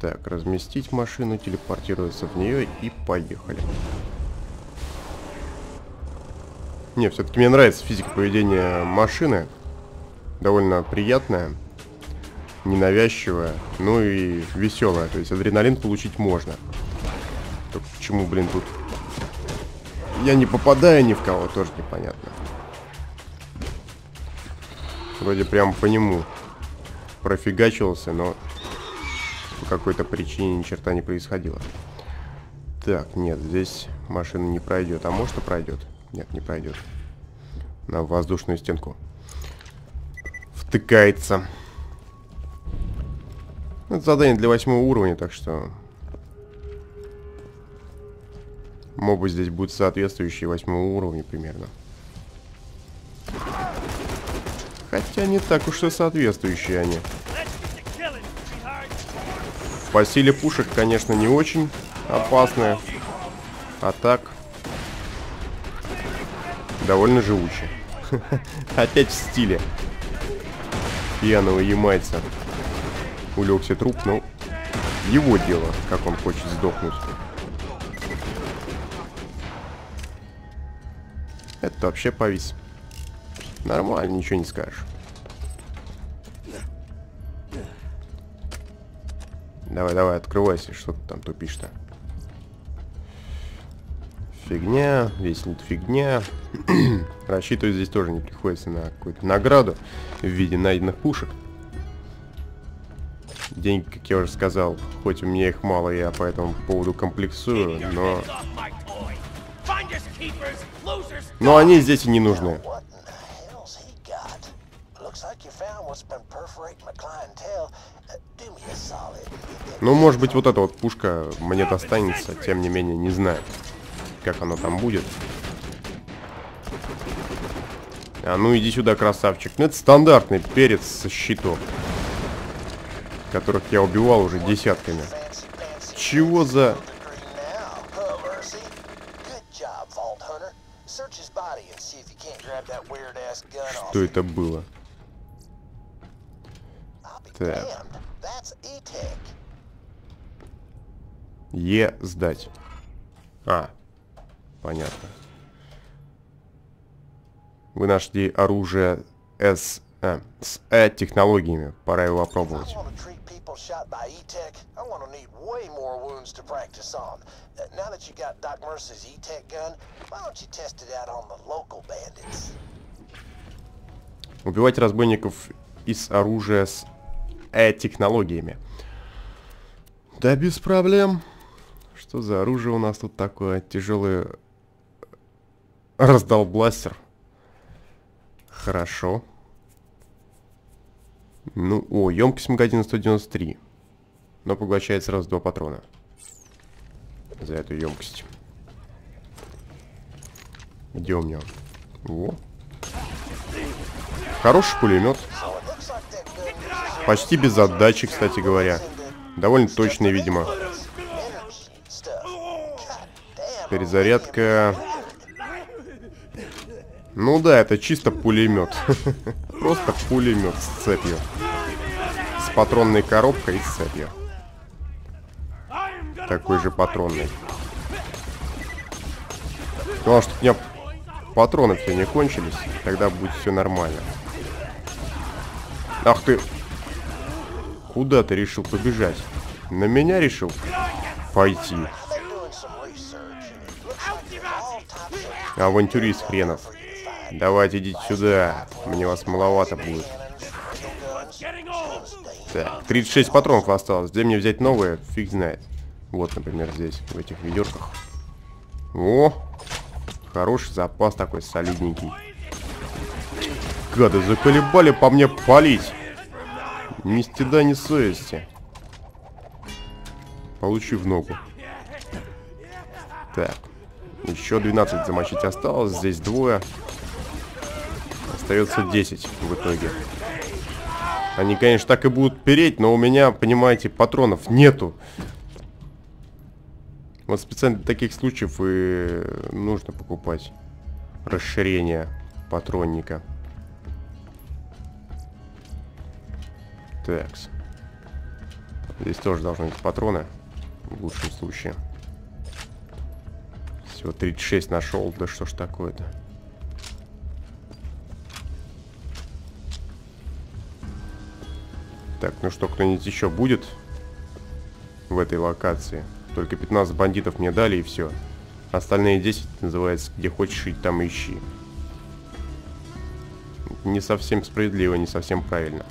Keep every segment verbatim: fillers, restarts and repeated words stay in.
Так, разместить машину, телепортироваться в нее и поехали. Не, все-таки мне нравится физика поведения машины. Довольно приятная, ненавязчивая, ну и веселая. То есть адреналин получить можно. Только почему, блин, тут я не попадаю ни в кого, тоже непонятно. Вроде прям по нему профигачивался, но по какой-то причине ни черта не происходило. Так, нет, здесь машина не пройдет. А может и пройдет? Нет, не пройдет. На воздушную стенку втыкается. Это задание для восьмого уровня, так что мобы здесь будут соответствующие восьмому уровню примерно. Хотя не так уж и соответствующие они. По силе пушек, конечно, не очень опасная. А так довольно живучи. Опять в стиле пьяного ямайца. Улегся труп, но его дело, как он хочет сдохнуть. Это вообще повис. Нормально, ничего не скажешь. Давай, давай, открывайся, что ты там тупишь-то. Фигня, весь лут фигня. Рассчитывать здесь тоже не приходится на какую-то награду в виде найденных пушек. Деньги, как я уже сказал, хоть у меня их мало, я по этому поводу комплексую, но... Но они здесь и не нужны. Ну, может быть, вот эта вот пушка мне достанется, тем не менее, не знаю, как она там будет. А ну, иди сюда, красавчик. Ну, это стандартный перец со щитом, которых я убивал уже десятками. Чего за... Что это было? Так. Е сдать. А, понятно. Вы нашли оружие С, а, с Э технологиями. Пора его опробовать. Убивать разбойников из оружия с Э технологиями. Да без проблем. Что за оружие у нас тут такое? Тяжелый раздолбластер. Хорошо. Ну, о, емкость магазина сто девяносто три. Но поглощает сразу два патрона. За эту емкость. Где у меня? О. Хороший пулемет. Почти без отдачи, кстати говоря. Довольно точный, видимо. Перезарядка. Ну да, это чисто пулемет. Просто пулемет с цепью. С патронной коробкой и с цепью. Такой же патронный. Главное, чтобы у меня патроны все не кончились. Тогда будет все нормально. Ах ты! Куда ты решил побежать? На меня решил пойти. Авантюрист хренов. Давайте идите сюда. Мне вас маловато будет. Так, тридцать шесть патронов осталось. Где мне взять новые? Фиг знает. Вот, например, здесь, в этих ведерках. О! Хороший запас такой, солидненький. Гады, заколебали по мне палить. Ни стыда, ни совести. Получи в ногу. Так. Еще двенадцать замочить осталось. Здесь двое. Остается десять в итоге. Они, конечно, так и будут переть, но у меня, понимаете, патронов нету. Вот специально для таких случаев и нужно покупать расширение патронника. Так. Здесь тоже должны быть патроны, в лучшем случае. Всего тридцать шесть нашел, да что ж такое-то. Так, ну что, кто-нибудь еще будет в этой локации? Только пятнадцать бандитов мне дали, и все. Остальные десять, называется, где хочешь жить, там ищи. Не совсем справедливо, не совсем правильно.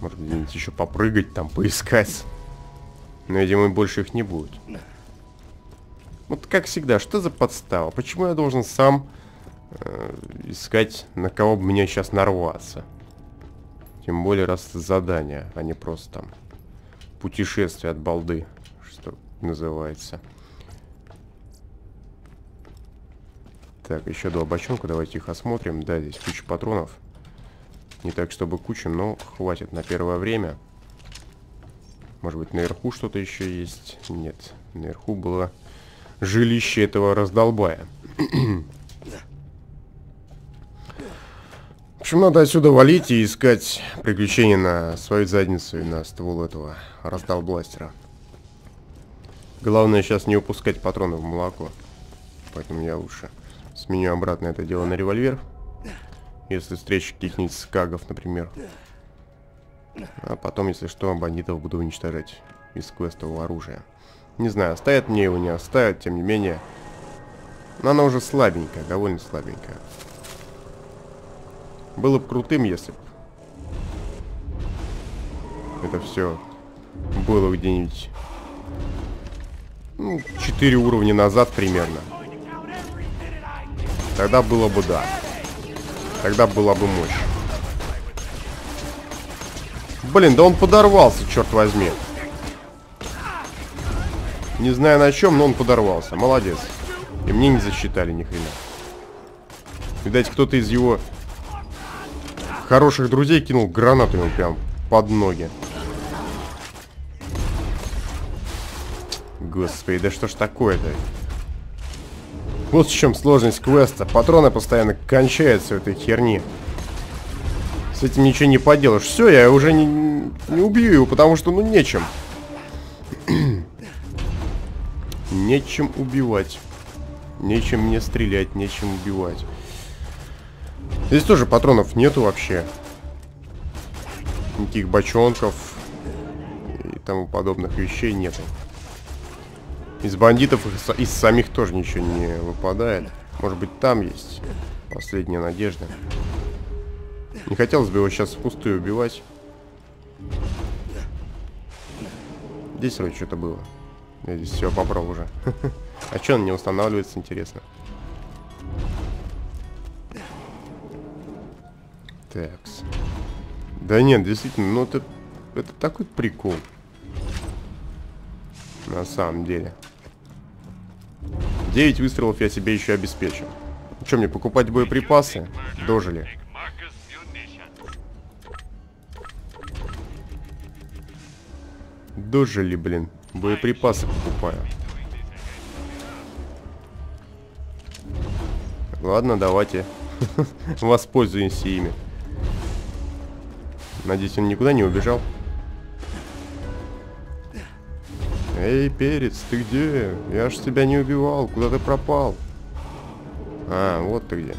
Может, где-нибудь еще попрыгать, там поискать. Но, видимо, больше их не будет. Вот как всегда, что за подстава? Почему я должен сам э, искать, на кого бы меня сейчас нарваться? Тем более, раз задание, а не просто там путешествие от балды, что называется. Так, еще два бочонка, давайте их осмотрим. Да, здесь куча патронов. Не так, чтобы куча, но хватит на первое время. Может быть, наверху что-то еще есть? Нет, наверху было жилище этого раздолбая. В общем, надо отсюда валить и искать приключения на свою задницу и на ствол этого раздолбластера. Главное сейчас не упускать патроны в молоко. Поэтому я лучше сменю обратно это дело на револьвер. Если встречу каких-нибудь скагов, например. А потом, если что, бандитов буду уничтожать из квестового оружия. Не знаю, оставят мне его, не оставят, тем не менее. Но она уже слабенькая, довольно слабенькая. Было бы крутым, если бы это все было где-нибудь, ну, четыре уровня назад примерно. Тогда было бы да. Тогда была бы мощь. Блин, да он подорвался, черт возьми. Не знаю на чем, но он подорвался. Молодец. И мне не засчитали ни хрена. Видать, кто-то из его хороших друзей кинул гранату ему прям под ноги. Господи, да что ж такое-то? Вот в чем сложность квеста. Патроны постоянно кончаются у этой херни. С этим ничего не поделаешь. Все, я уже не, не убью его, потому что, ну, нечем. Нечем убивать. Нечем мне стрелять, нечем убивать. Здесь тоже патронов нету вообще. Никаких бочонков и тому подобных вещей нету. Из бандитов, из самих тоже ничего не выпадает. Может быть, там есть последняя надежда. Не хотелось бы его сейчас впустую убивать. Здесь вроде что-то было. Я здесь все попробую уже. А что он не устанавливается, интересно. Такс. Да нет, действительно, ну это, это такой прикол. На самом деле. девять выстрелов я себе еще обеспечу. Что мне, покупать боеприпасы? Дожили. Дожили, блин. Боеприпасы покупаю. Ладно, давайте. Воспользуемся ими. Надеюсь, он никуда не убежал. Эй, перец, ты где? Я ж тебя не убивал. Куда ты пропал? А, вот ты где.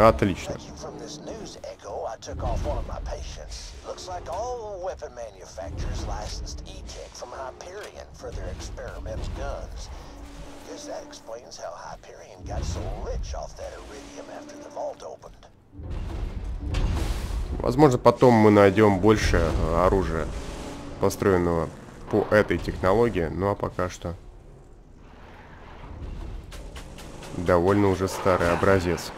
Отлично. Возможно, потом мы найдем больше оружия, построенного по этой технологии. Ну а пока что довольно уже старый образец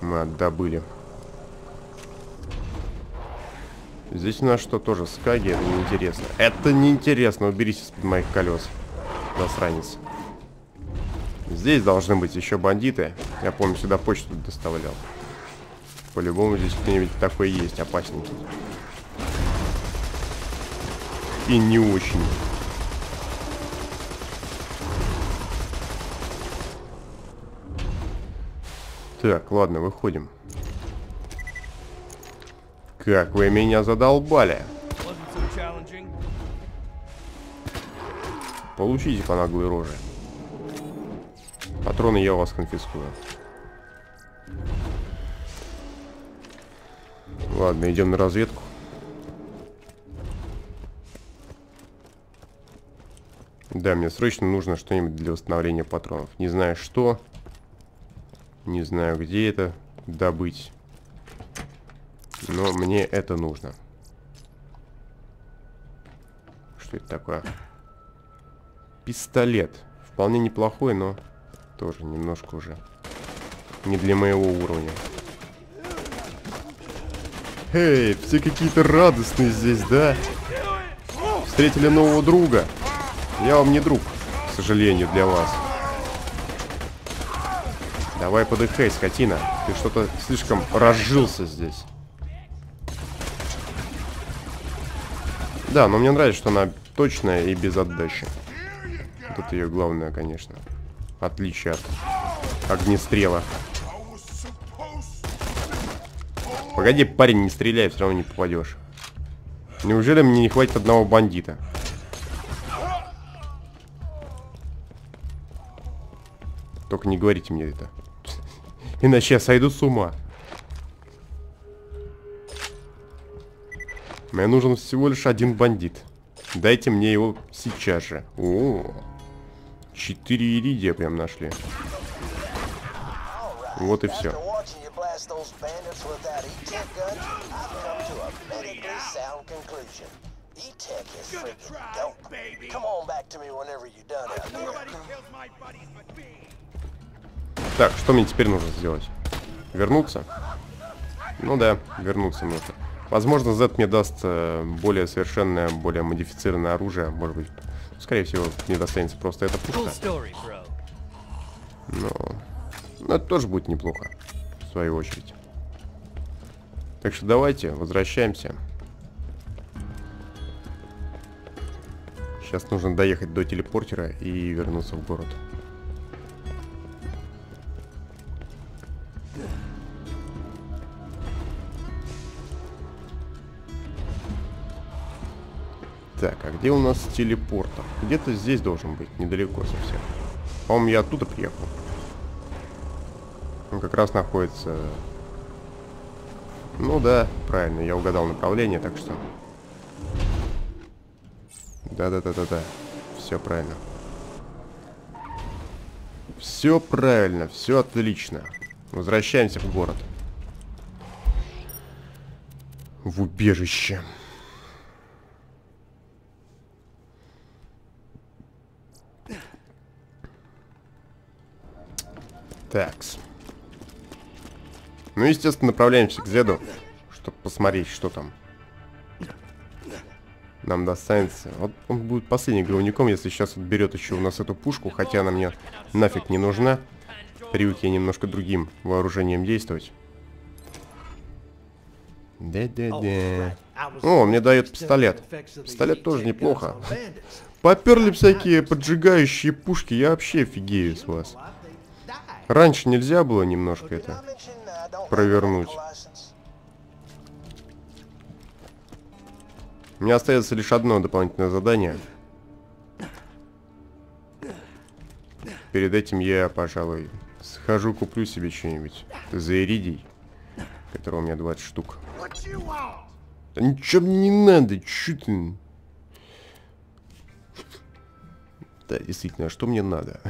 мы отдобыли. Здесь у нас что, тоже скаги? Это неинтересно. Это неинтересно. Уберись из-под моих колес, засранец. Здесь должны быть еще бандиты. Я помню, сюда почту доставлял. По-любому здесь кто-нибудь такой есть, опасненький. И не очень. Так, ладно, выходим. Как вы меня задолбали. Получите по наглой роже. Патроны я у вас конфискую. Ладно, идем на разведку. Да, мне срочно нужно что-нибудь для восстановления патронов. Не знаю что. Не знаю, где это добыть. Но мне это нужно. Что это такое? Пистолет. Вполне неплохой, но тоже немножко уже не для моего уровня. Эй, все какие-то радостные здесь, да? Встретили нового друга. Я вам не друг, к сожалению, для вас. Давай подыхай, скотина. Ты что-то слишком разжился здесь. Да, но мне нравится, что она точная и без отдачи. Вот это ее главное, конечно. Отличие от огнестрела. Погоди, парень, не стреляй, все равно не попадешь. Неужели мне не хватит одного бандита? Только не говорите мне это. Иначе я сойду с ума. Мне нужен всего лишь один бандит. Дайте мне его сейчас же. О, четыре иридия прям нашли. Вот и все. Так, что мне теперь нужно сделать? Вернуться? Ну да, вернуться нужно. Возможно, Зет мне даст более совершенное, более модифицированное оружие. Может быть, скорее всего, мне достанется просто эта пушка. Но... Но это тоже будет неплохо, в свою очередь. Так что давайте, возвращаемся. Сейчас нужно доехать до телепортера и вернуться в город. Так, а где у нас телепортер? Где-то здесь должен быть, недалеко совсем. По-моему, я оттуда приехал. Он как раз находится... Ну да, правильно, я угадал направление, так что... Да-да-да-да-да, все правильно. Все правильно, все отлично. Возвращаемся в город. В убежище. Такс. Ну, естественно, направляемся к Зеду, чтобы посмотреть, что там. Нам достанется. Вот он будет последним говнюком, если сейчас отберет еще у нас эту пушку, хотя она мне нафиг не нужна. Привык я немножко другим вооружением действовать. Да-да-да. О, он мне дает пистолет. Пистолет тоже неплохо. Поперли всякие поджигающие пушки, я вообще офигею с вас. Раньше нельзя было немножко это провернуть. У меня остается лишь одно дополнительное задание. Перед этим я, пожалуй, схожу, куплю себе что-нибудь за иридий, которого у меня двадцать штук. Да ничего мне не надо, чё ты... Да, действительно, а что мне надо?